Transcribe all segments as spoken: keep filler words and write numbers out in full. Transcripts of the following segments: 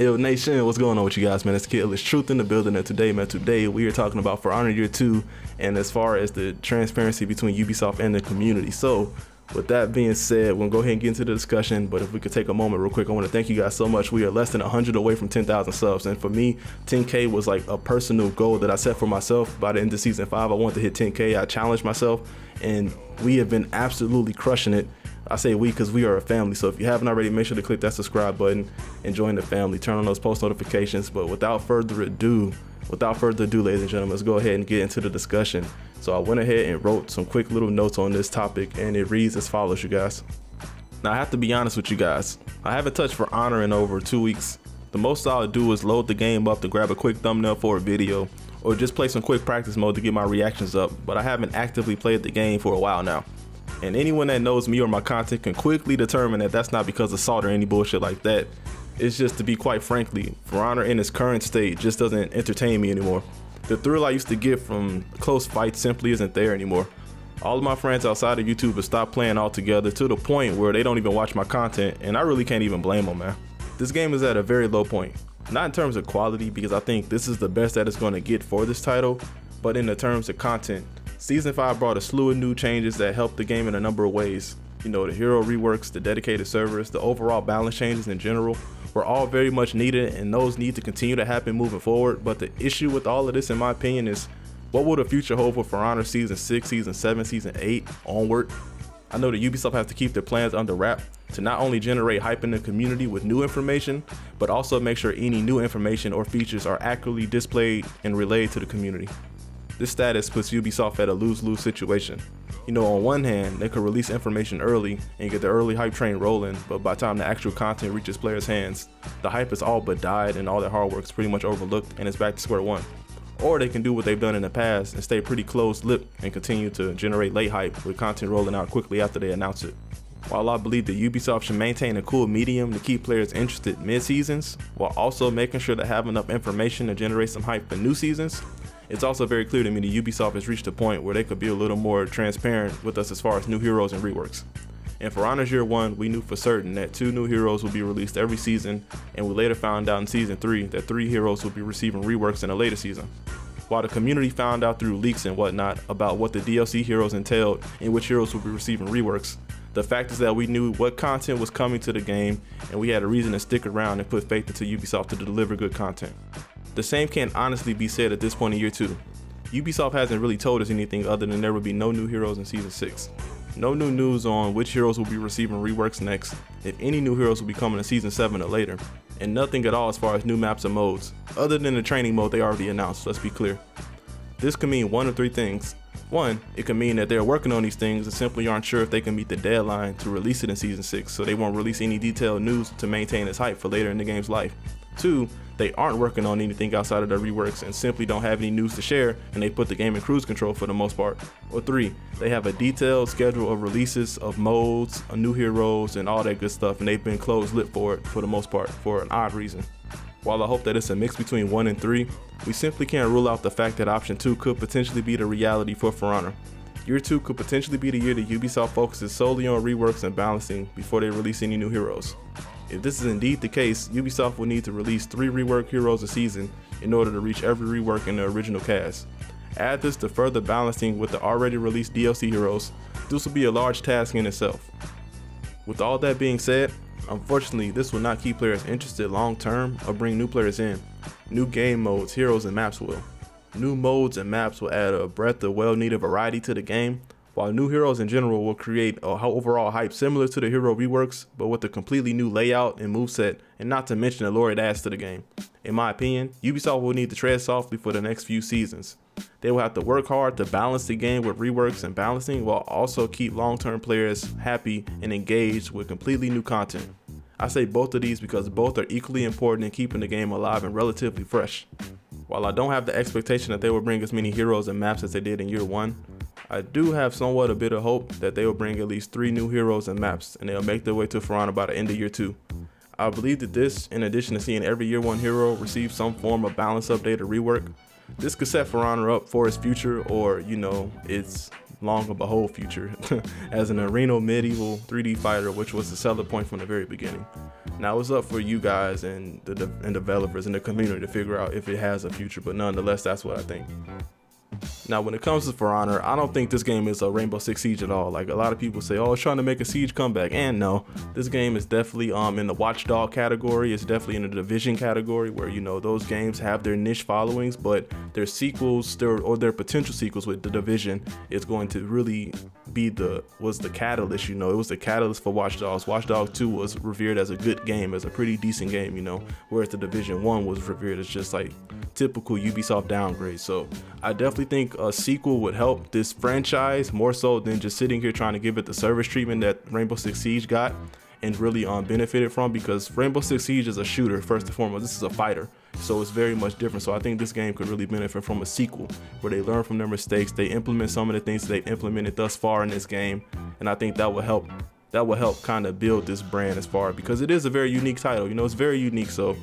Yo Nation, what's going on with you guys, man? It's Kid Illest Truth in the building, and today, man, today we are talking about For Honor Year two and as far as the transparency between Ubisoft and the community. So with that being said, we'll go ahead and get into the discussion, but if we could take a moment real quick, I want to thank you guys so much. We are less than one hundred away from ten thousand subs, and for me, ten K was like a personal goal that I set for myself. By the end of season five, I wanted to hit ten K. I challenged myself, and we have been absolutely crushing it. I say we because we are a family, so if you haven't already, make sure to click that subscribe button and join the family. Turn on those post notifications. But without further ado, without further ado, ladies and gentlemen, let's go ahead and get into the discussion. So I went ahead and wrote some quick little notes on this topic, and it reads as follows, you guys. Now, I have to be honest with you guys. I haven't touched For Honor in over two weeks. The most I'll do is load the game up to grab a quick thumbnail for a video, or just play some quick practice mode to get my reactions up, but I haven't actively played the game for a while now. And anyone that knows me or my content can quickly determine that that's not because of salt or any bullshit like that. It's just, to be quite frankly, For Honor in its current state just doesn't entertain me anymore. The thrill I used to get from close fights simply isn't there anymore. All of my friends outside of YouTube have stopped playing altogether, to the point where they don't even watch my content, and I really can't even blame them, man. This game is at a very low point. Not in terms of quality, because I think this is the best that it's going to get for this title, but in the terms of content. Season five brought a slew of new changes that helped the game in a number of ways. You know, the hero reworks, the dedicated servers, the overall balance changes in general were all very much needed, and those need to continue to happen moving forward. But the issue with all of this, in my opinion, is what will the future hold for For Honor Season six, Season seven, Season eight onward? I know that Ubisoft has to keep their plans under wrap to not only generate hype in the community with new information, but also make sure any new information or features are accurately displayed and relayed to the community. This status puts Ubisoft at a lose-lose situation. You know, on one hand, they could release information early and get the early hype train rolling, but by the time the actual content reaches players' hands, the hype is all but died and all their hard work is pretty much overlooked and it's back to square one. Or they can do what they've done in the past and stay pretty close-lipped and continue to generate late hype with content rolling out quickly after they announce it. While I believe that Ubisoft should maintain a cool medium to keep players interested mid-seasons, while also making sure to have enough information to generate some hype for new seasons, it's also very clear to me that Ubisoft has reached a point where they could be a little more transparent with us as far as new heroes and reworks. And For Honor's Year one, we knew for certain that two new heroes will be released every season, and we later found out in Season three that three heroes will be receiving reworks in a later season. While the community found out through leaks and whatnot about what the D L C heroes entailed and which heroes will be receiving reworks, the fact is that we knew what content was coming to the game, and we had a reason to stick around and put faith into Ubisoft to deliver good content. The same can't honestly be said at this point in Year two. Ubisoft hasn't really told us anything other than there will be no new heroes in Season six. No new news on which heroes will be receiving reworks next, if any new heroes will be coming in Season seven or later, and nothing at all as far as new maps and modes, other than the training mode they already announced, let's be clear. This could mean one of three things. One, it could mean that they're working on these things and simply aren't sure if they can meet the deadline to release it in Season six, so they won't release any detailed news to maintain its hype for later in the game's life. Two, they aren't working on anything outside of their reworks and simply don't have any news to share, and they put the game in cruise control for the most part. Or three, they have a detailed schedule of releases of modes, new heroes, and all that good stuff, and they've been closed-lipped for it for the most part for an odd reason. While I hope that it's a mix between one and three, we simply can't rule out the fact that option two could potentially be the reality for For Honor. Year two could potentially be the year that Ubisoft focuses solely on reworks and balancing before they release any new heroes. If this is indeed the case, Ubisoft will need to release three rework heroes a season in order to reach every rework in the original cast. Add this to further balancing with the already released D L C heroes. This will be a large task in itself. With all that being said, unfortunately, this will not keep players interested long term or bring new players in. New game modes, heroes, and maps will. New modes and maps will add a breadth of well-needed variety to the game, while new heroes in general will create a overall hype similar to the hero reworks, but with a completely new layout and moveset, and not to mention the lore it adds to the game. In my opinion, Ubisoft will need to tread softly for the next few seasons. They will have to work hard to balance the game with reworks and balancing, while also keep long-term players happy and engaged with completely new content. I say both of these because both are equally important in keeping the game alive and relatively fresh. While I don't have the expectation that they will bring as many heroes and maps as they did in Year one, I do have somewhat a bit of hope that they will bring at least three new heroes and maps, and they'll make their way to For Honor by the end of Year two. I believe that this, in addition to seeing every Year one hero receive some form of balance update or rework, this could set For Honor up for its future, or, you know, its long and behold future, as an arena medieval three D fighter, which was the seller point from the very beginning. Now it's up for you guys and the de and developers in the community to figure out if it has a future, but nonetheless, that's what I think. Now, when it comes to For Honor, I don't think this game is a Rainbow Six Siege at all. Like a lot of people say, oh, it's trying to make a Siege comeback. And no, this game is definitely um in the Watch Dogs category. It's definitely in the Division category, where, you know, those games have their niche followings, but their sequels their, or their potential sequels with the Division is going to really be the was the catalyst. You know, it was the catalyst for Watch Dogs. Watch Dogs two was revered as a good game, as a pretty decent game, you know, whereas the Division one was revered as just like typical Ubisoft downgrade. So I definitely think a sequel would help this franchise more so than just sitting here trying to give it the service treatment that Rainbow Six Siege got and really um, benefited from, because Rainbow Six Siege is a shooter first and foremost. This is a fighter, so it's very much different. So I think this game could really benefit from a sequel where they learn from their mistakes, they implement some of the things they've implemented thus far in this game, and I think that will help that will help kind of build this brand as far, because it is a very unique title. You know, it's very unique. So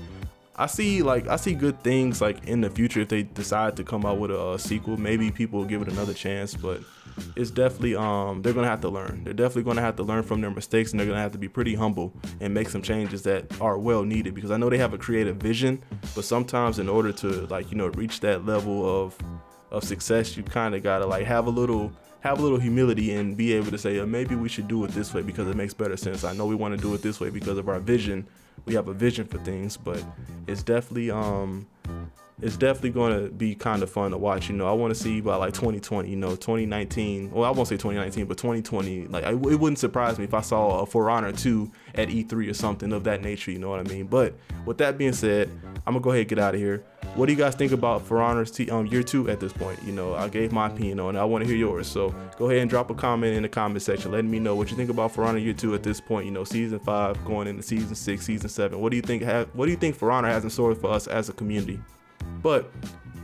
I see like I see good things like in the future if they decide to come out with a, a sequel. Maybe people will give it another chance, but it's definitely um they're gonna have to learn. They're definitely gonna have to learn from their mistakes, and they're gonna have to be pretty humble and make some changes that are well needed, because I know they have a creative vision, but sometimes in order to, like, you know, reach that level of of success, you kind of gotta like have a little have a little humility and be able to say, oh, maybe we should do it this way because it makes better sense. I know we want to do it this way because of our vision. We have a vision for things, but it's definitely um it's definitely going to be kind of fun to watch. You know, I want to see by like twenty twenty, you know, twenty nineteen, well, I won't say twenty nineteen, but twenty twenty, like I, it wouldn't surprise me if I saw a For Honor two at E three or something of that nature, you know what I mean? But with that being said, I'm gonna go ahead and get out of here. What do you guys think about For Honor's t um, year two at this point? You know, I gave my opinion on it. I want to hear yours. So go ahead and drop a comment in the comment section letting me know what you think about For Honor year two at this point. You know, season five going into season six, season seven. What do you think? Have, what do you think For Honor has in store for us as a community? But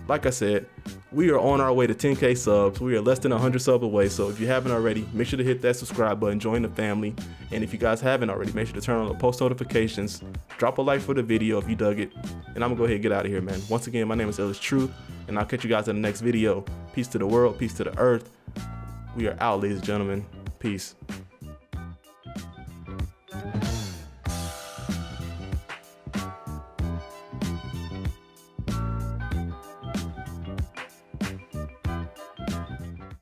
like I said, we are on our way to ten K subs. We are less than one hundred subs away. So if you haven't already, make sure to hit that subscribe button, join the family. And if you guys haven't already, make sure to turn on the post notifications. Drop a like for the video if you dug it. And I'm gonna go ahead and get out of here, man. Once again, my name is Illest Truth, and I'll catch you guys in the next video. Peace to the world, peace to the earth. We are out, ladies and gentlemen. Peace.